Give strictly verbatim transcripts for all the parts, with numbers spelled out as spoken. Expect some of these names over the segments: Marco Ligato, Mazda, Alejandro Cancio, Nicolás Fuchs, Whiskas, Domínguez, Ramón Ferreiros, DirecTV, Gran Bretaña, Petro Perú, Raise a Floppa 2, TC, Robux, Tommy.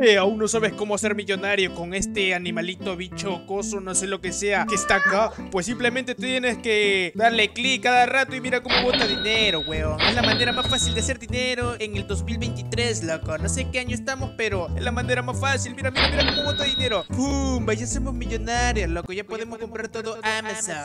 Eh, aún no sabes cómo ser millonario con este animalito bicho, coso, no sé lo que sea que está acá. Pues simplemente tienes que darle clic cada rato y mira cómo bota dinero, weón. Es la manera más fácil de hacer dinero en el dos mil veintitrés, loco. No sé qué año estamos, pero es la manera más fácil. Mira, mira, mira cómo bota dinero. ¡Pum! Ya somos millonarios, loco. Ya podemos comprar todo Amazon.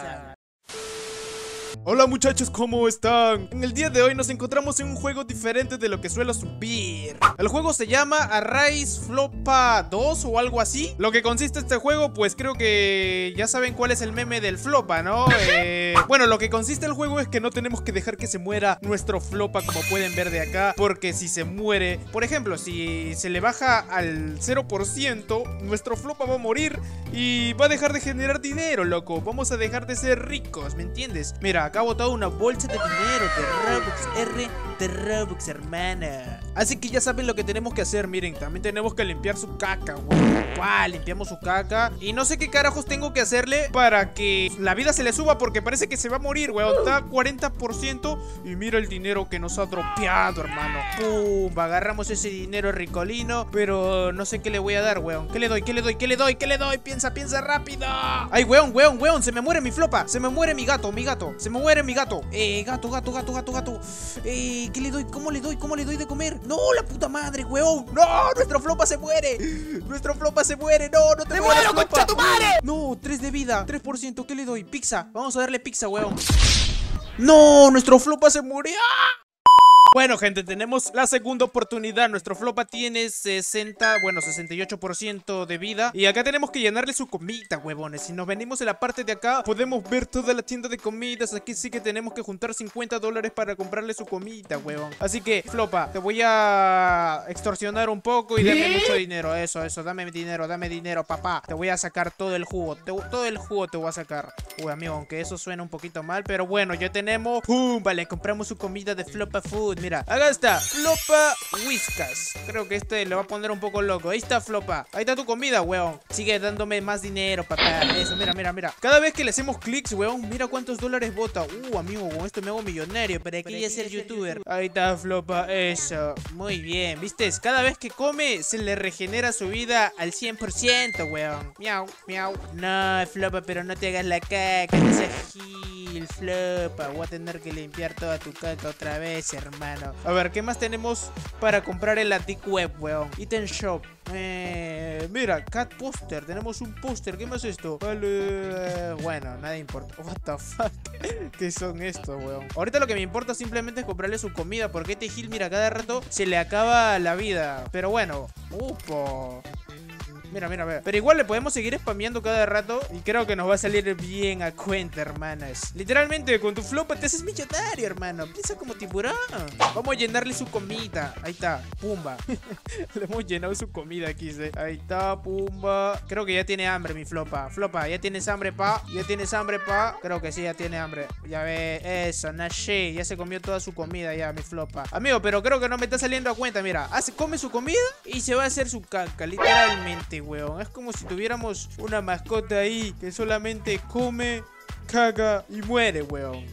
Hola muchachos, ¿cómo están? En el día de hoy nos encontramos en un juego diferente de lo que suelo subir. El juego se llama Raise a Floppa dos o algo así. Lo que consiste este juego, pues creo que ya saben cuál es el meme del flopa, ¿no? Eh, bueno, lo que consiste el juego es que no tenemos que dejar que se muera nuestro flopa, como pueden ver de acá, porque si se muere, por ejemplo, si se le baja al cero por ciento, nuestro flopa va a morir y va a dejar de generar dinero, loco. Vamos a dejar de ser ricos, ¿me entiendes? Mira, acá ha botado una bolsa de dinero de Robux, R de Robux, hermana. Así que ya saben lo que tenemos que hacer. Miren, también tenemos que limpiar su caca, wow. Wow, limpiamos su caca. Y no sé qué carajos tengo que hacerle para que la vida se le suba, porque parece que se va a morir, weón. Está cuarenta por ciento. Y mira el dinero que nos ha dropeado, hermano. Pum, agarramos ese dinero ricolino. Pero no sé qué le voy a dar, weón. ¿Qué le doy? ¿Qué le doy? ¿Qué le doy? ¿Qué le doy? Piensa, piensa rápido. Ay, weón, weón, weón, se me muere mi flopa. Se me muere mi gato, mi gato. Se me muere mi gato. Eh, gato, gato, gato, gato, gato. Eh, ¿qué le doy? ¿Cómo le doy? ¿Cómo le doy de comer? No, la puta madre, weón. No, nuestro flopa se muere. Nuestro flopa se muere. No, no te muero, concha tu madre. No, tres de vida, tres por ciento. ¿Qué le doy? Pizza. Vamos a darle pizza, weón. No, nuestro flopa se murió. Bueno, gente, tenemos la segunda oportunidad. Nuestro flopa tiene sesenta, bueno, sesenta y ocho por ciento de vida. Y acá tenemos que llenarle su comida, huevones. Si nos venimos en la parte de acá, podemos ver toda la tienda de comidas. Aquí sí que tenemos que juntar cincuenta dólares para comprarle su comida, huevón. Así que, flopa, te voy a extorsionar un poco y dame mucho dinero. Eso, eso, dame dinero, dame dinero, papá. Te voy a sacar todo el jugo, te, todo el jugo te voy a sacar. Uy, amigo, aunque eso suena un poquito mal, pero bueno, ya tenemos. ¡Pum! Vale, compramos su comida de Floppa Food. Mira, acá está, Floppa Whiskas. Creo que este le va a poner un poco loco. Ahí está, Floppa, ahí está tu comida, weón. Sigue dándome más dinero, papá. Eso, mira, mira, mira, cada vez que le hacemos clics, weón, mira cuántos dólares bota. Uh, amigo, con esto me hago millonario. Pero aquí ya ser youtuber. Ahí está, Floppa, eso, muy bien. ¿Viste? Cada vez que come, se le regenera su vida al cien por ciento, weón. Miau, miau. No, Floppa, pero no te hagas la caca. No seas gil, Floppa. Voy a tener que limpiar toda tu caca otra vez, hermano. A ver, ¿qué más tenemos para comprar en la Deep Web, weón? Item Shop. Eh, mira, Cat Poster. Tenemos un póster. ¿Qué más es esto? Vale. Bueno, nada importa. What the fuck. ¿Qué son estos, weón? Ahorita lo que me importa simplemente es comprarle su comida, porque este Gil, mira, cada rato se le acaba la vida. Pero bueno. Upo. Mira, mira, mira. Pero igual le podemos seguir spameando cada rato y creo que nos va a salir bien a cuenta, hermanas. Literalmente, con tu flopa te haces millonario, hermano. Piensa como tiburón. Vamos a llenarle su comida. Ahí está, pumba. Le hemos llenado su comida aquí, ¿sí? Ahí está, pumba. Creo que ya tiene hambre mi flopa. Flopa, ¿ya tienes hambre, pa? ¿Ya tienes hambre, pa? Creo que sí, ya tiene hambre. Ya ve, eso, Nashi. Ya se comió toda su comida ya, mi flopa. Amigo, pero creo que no me está saliendo a cuenta, mira. Hace, come su comida y se va a hacer su caca, literalmente, weón. Es como si tuviéramos una mascota ahí que solamente come, caga y muere, weón.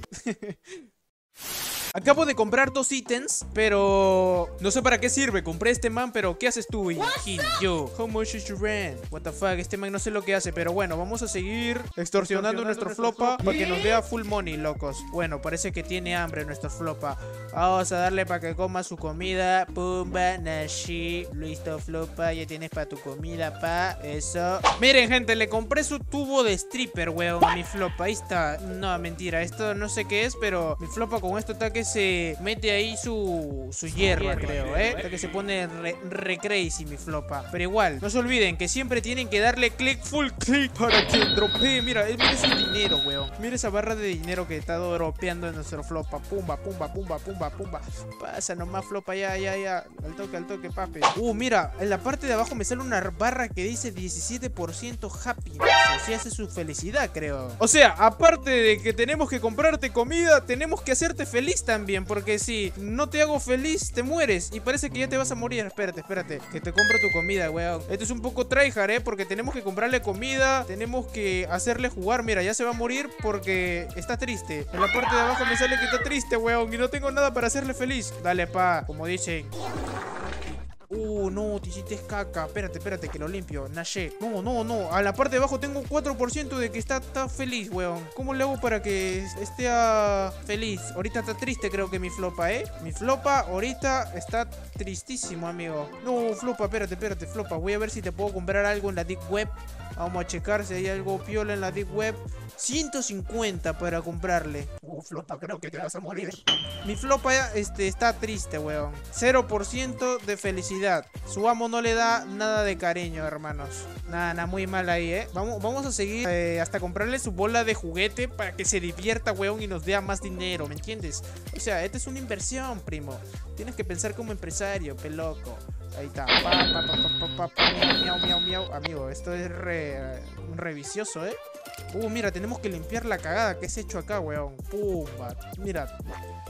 Acabo de comprar dos ítems, pero no sé para qué sirve. Compré este man, pero ¿qué haces tú, Gil? Yo, how much is your rent? What the fuck, este man no sé lo que hace, pero bueno, vamos a seguir extorsionando, extorsionando nuestro, nuestro flopa, flopa para que nos dé full money, locos. Bueno, parece que tiene hambre nuestro flopa. Vamos a darle para que coma su comida. Pumba, Nashi. Listo, flopa, ya tienes para tu comida, pa. Eso. Miren, gente, le compré su tubo de stripper, weón, a mi flopa. Ahí está. No, mentira, esto no sé qué es, pero mi flopa con esto está que se mete ahí su, su hierba, creo, ¿eh? Hasta que se pone re, re crazy mi flopa. Pero igual, no se olviden que siempre tienen que darle click, full click, para que dropee. Mira, mira ese dinero, weón. Mira esa barra de dinero que está dropeando en nuestro flopa. Pumba, pumba, pumba, pumba, pumba. Pasa nomás, flopa, ya, ya, ya. Al toque, al toque, papi. Uh, mira, en la parte de abajo me sale una barra que dice diecisiete por ciento happy. O sea, hace su felicidad, creo. O sea, aparte de que tenemos que comprarte comida, tenemos que hacerte feliz también. También, porque si no te hago feliz, te mueres. Y parece que ya te vas a morir. Espérate, espérate, que te compro tu comida, weón. Esto es un poco tryhard, eh, porque tenemos que comprarle comida, tenemos que hacerle jugar. Mira, ya se va a morir porque está triste. En la parte de abajo me sale que está triste, weón, y no tengo nada para hacerle feliz. Dale, pa, como dicen. Uh, no, te hiciste caca. Espérate, espérate, que lo limpio. Nashé. No, no, no. A la parte de abajo tengo cuatro por ciento de que está, está feliz, weón. ¿Cómo le hago para que esté uh, feliz? Ahorita está triste, creo que mi flopa, ¿eh? Mi flopa ahorita está tristísimo, amigo. No, flopa, espérate, espérate, flopa. Voy a ver si te puedo comprar algo en la deep web. Vamos a checar si hay algo piola en la deep web. ciento cincuenta para comprarle. Uh, flopa, creo que te vas a morir. Mi flopa este, está triste, weón. cero por ciento de felicidad. Su amo no le da nada de cariño, hermanos. Nada, nada, muy mal ahí, eh. Vamos, vamos a seguir eh, hasta comprarle su bola de juguete para que se divierta, weón, y nos dé más dinero, ¿me entiendes? O sea, esta es una inversión, primo. Tienes que pensar como empresario, peloco. Ahí está. Pa, pa, pa, pa, pa, pa. Miau, miau, miau. Amigo, esto es re, re vicioso, eh. Uh, mira, tenemos que limpiar la cagada que has hecho acá, weón. Pumba. Mira,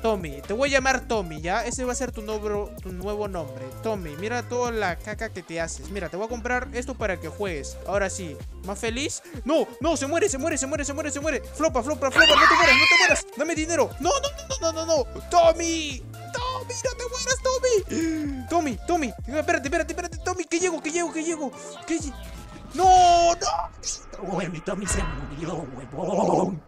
Tommy, te voy a llamar Tommy, ¿ya? Ese va a ser tu, nobro, tu nuevo nombre, Tommy. Mira toda la caca que te haces. Mira, te voy a comprar esto para que juegues. Ahora sí, ¿más feliz? No, no, se muere, se muere, se muere, se muere, se muere. Flopa, flopa, flopa, no te mueras, no te mueras. Dame dinero. No, no, no, no, no, no, no. Tommy. Tommy, no te mueras, Tommy. Tommy, Tommy. Espérate, espérate, espérate, Tommy, que llego, que llego, que llego. Que... No, no. Uy, mi Tommy se murió, huevón.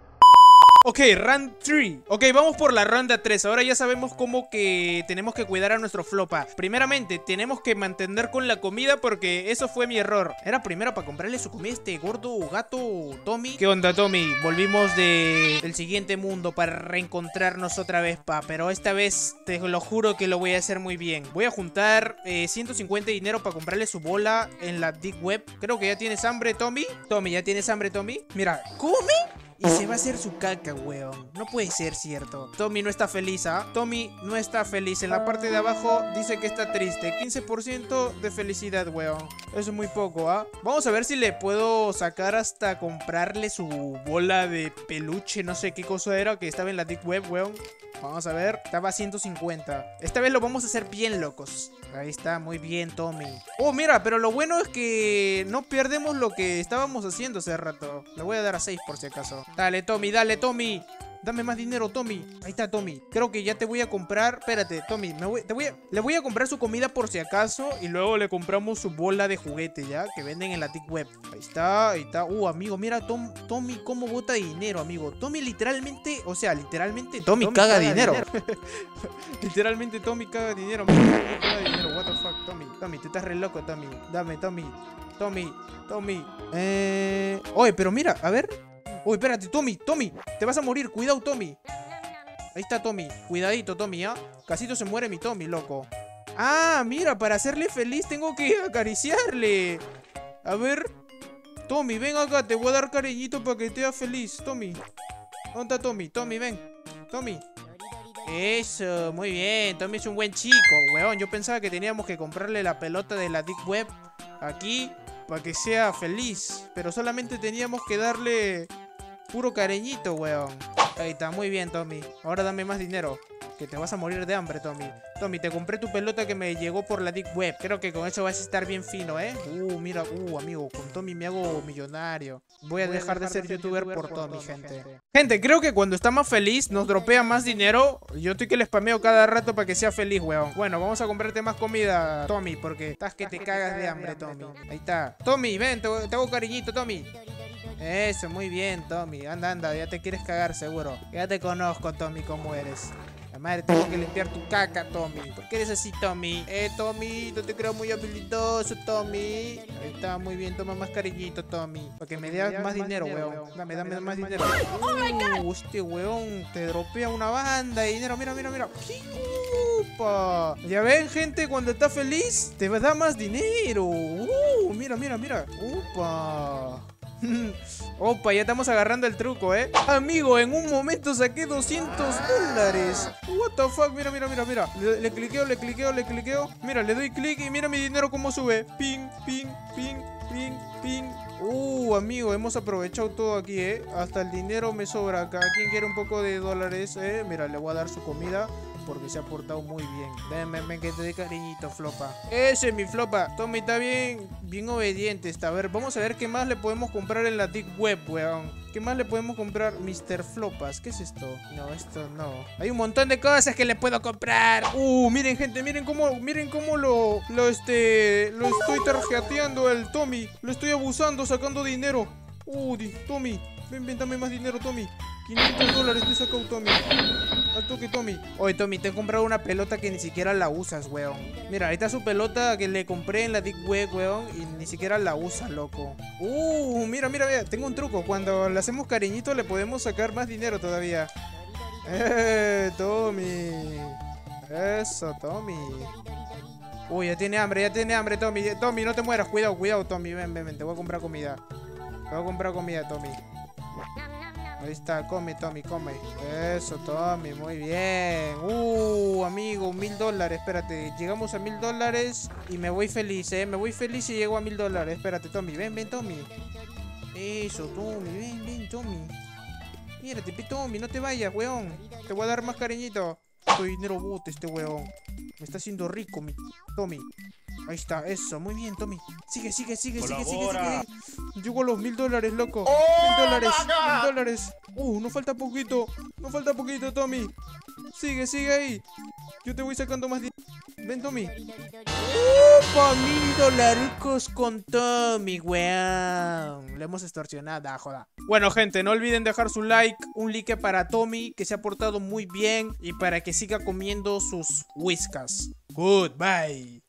Ok, round tres. Ok, vamos por la ronda tres. Ahora ya sabemos cómo que tenemos que cuidar a nuestro flopa. Primeramente, tenemos que mantener con la comida porque eso fue mi error. Era primero para comprarle su comida a este gordo gato Tommy. ¿Qué onda, Tommy? Volvimos de el siguiente mundo para reencontrarnos otra vez, pa. Pero esta vez te lo juro que lo voy a hacer muy bien. Voy a juntar eh, ciento cincuenta dinero para comprarle su bola en la deep web. Creo que ya tienes hambre, Tommy. Tommy, ¿ya tienes hambre, Tommy? Mira, come. Y se va a hacer su caca, weón. No puede ser cierto. Tommy no está feliz, ¿ah? ¿eh? Tommy no está feliz. En la parte de abajo dice que está triste. quince por ciento de felicidad, weón. Eso es muy poco, ¿ah? ¿eh? Vamos a ver si le puedo sacar hasta comprarle su bola de peluche. No sé qué cosa era que estaba en la deep web, weón. Vamos a ver. Estaba a ciento cincuenta. Esta vez lo vamos a hacer bien, locos. Ahí está, muy bien, Tommy. Oh, mira, pero lo bueno es que no perdemos lo que estábamos haciendo hace rato. Le voy a dar a seis por si acaso. Dale, Tommy, dale, Tommy. Dame más dinero, Tommy. Ahí está, Tommy. Creo que ya te voy a comprar. Espérate, Tommy, me voy, te voy a... le voy a comprar su comida por si acaso. Y luego le compramos su bola de juguete, ¿ya? Que venden en la deep web. Ahí está, ahí está. Uh, amigo, mira, Tom, Tommy, cómo bota dinero, amigo. Tommy literalmente, o sea, literalmente Tommy, Tommy caga, caga dinero, dinero. Literalmente Tommy caga dinero, amigo. Tommy caga dinero, what the fuck, Tommy. Tommy, tú estás re loco, Tommy. Dame, Tommy. Tommy, Tommy. Eh... Oye, pero mira, a ver. Uy, espérate, Tommy, Tommy, te vas a morir, cuidado, Tommy. Ahí está Tommy, cuidadito, Tommy, ¿ah? ¿eh? Casito se muere mi Tommy, loco. Ah, mira, para hacerle feliz tengo que acariciarle. A ver, Tommy, ven acá, te voy a dar cariñito para que te hagas feliz, Tommy. ¿Dónde está Tommy? Tommy, ven, Tommy. Eso, muy bien, Tommy es un buen chico, weón. Yo pensaba que teníamos que comprarle la pelota de la deep web aquí para que sea feliz, pero solamente teníamos que darle... puro cariñito, weón. Ahí está, muy bien, Tommy. Ahora dame más dinero, que te vas a morir de hambre, Tommy. Tommy, te compré tu pelota que me llegó por la deep web. Creo que con eso vas a estar bien fino, ¿eh? Uh, mira, uh, amigo, con Tommy me hago millonario. Voy a, Voy dejar, a dejar de ser, de ser youtuber, YouTuber por, por Tommy, Tommy gente. gente. Gente, creo que cuando está más feliz nos dropea más dinero. Yo estoy que le spameo cada rato para que sea feliz, weón. Bueno, vamos a comprarte más comida, Tommy, porque estás que te cagas de hambre, Tommy. Ahí está. Tommy, ven, te, te hago cariñito, Tommy. Eso, muy bien, Tommy. Anda, anda, ya te quieres cagar seguro. Ya te conozco, Tommy, cómo eres. La madre, tengo que limpiar tu caca, Tommy. ¿Por qué eres así, Tommy? Eh, Tommy, no te creo muy habilidoso, Tommy. Ahí está, muy bien, toma más cariñito, Tommy. Para que me dé más, más dinero, dinero weón. weón Dame, dame, dame más, más dinero. Uh, hostia, weón, te dropea una banda de dinero. Mira, mira, mira. Upa. Ya ven, gente, cuando está feliz te da más dinero. Uh, mira, mira, mira. Upa. Opa, ya estamos agarrando el truco, ¿eh? Amigo, en un momento saqué doscientos dólares. What the fuck, mira, mira, mira, mira. Le, le cliqueo, le cliqueo, le cliqueo. Mira, le doy clic y mira mi dinero cómo sube. Ping, ping, ping, ping, ping. Uh, amigo, hemos aprovechado todo aquí, ¿eh? Hasta el dinero me sobra acá. ¿Quién quiere un poco de dólares, eh? Mira, le voy a dar su comida. porque se ha portado muy bien. Dame, ven que te dé cariñito, Floppa. Ese es mi Floppa. Tommy está bien, bien obediente está. A ver, vamos a ver qué más le podemos comprar en la deep web, weón. ¿Qué más le podemos comprar? mister Floppas. ¿Qué es esto? No, esto no. Hay un montón de cosas que le puedo comprar. Uh, miren, gente, miren cómo, miren cómo lo, lo, este, lo estoy tarjeteando al Tommy. Lo estoy abusando, sacando dinero. Uh, Tommy, ven, ven, dame más dinero, Tommy. quinientos dólares te he sacado, Tommy. Al toque, Tommy. Oye, Tommy, te he comprado una pelota que ni siquiera la usas, weón. Mira, ahí está su pelota que le compré en la Deep Web, weón. Y ni siquiera la usa, loco. Uh, mira, mira, mira. Tengo un truco. Cuando le hacemos cariñito le podemos sacar más dinero todavía. Eh, Tommy. Eso, Tommy. Uy, ya tiene hambre, ya tiene hambre, Tommy. Tommy, no te mueras. Cuidado, cuidado, Tommy. Ven, ven, ven. Te voy a comprar comida. Te voy a comprar comida, Tommy. Ahí está, come, Tommy, come. Eso, Tommy, muy bien. Uh, amigo, mil dólares. Espérate, llegamos a mil dólares. Y me voy feliz, eh, me voy feliz y llego a mil dólares. Espérate, Tommy, ven, ven, Tommy. Eso, Tommy, ven, ven, Tommy. Mírate, Tommy, no te vayas, weón. Te voy a dar más cariñito. Tu dinero bote este weón. Me está haciendo rico, mi Tommy. Ahí está, eso, muy bien, Tommy. Sigue, sigue, sigue, sigue, sigue, sigue. Llego a los mil dólares, loco. Mil dólares, mil dólares. Uh, nos falta poquito. Nos falta poquito, Tommy. Sigue, sigue ahí. Yo te voy sacando más dinero. Ven, Tommy. ¡Upa! Mil dolaricos con Tommy, weón. Le hemos extorsionado, joda. Bueno, gente, no olviden dejar su like. Un like para Tommy, que se ha portado muy bien. Y para que siga comiendo sus Whiskas. Goodbye.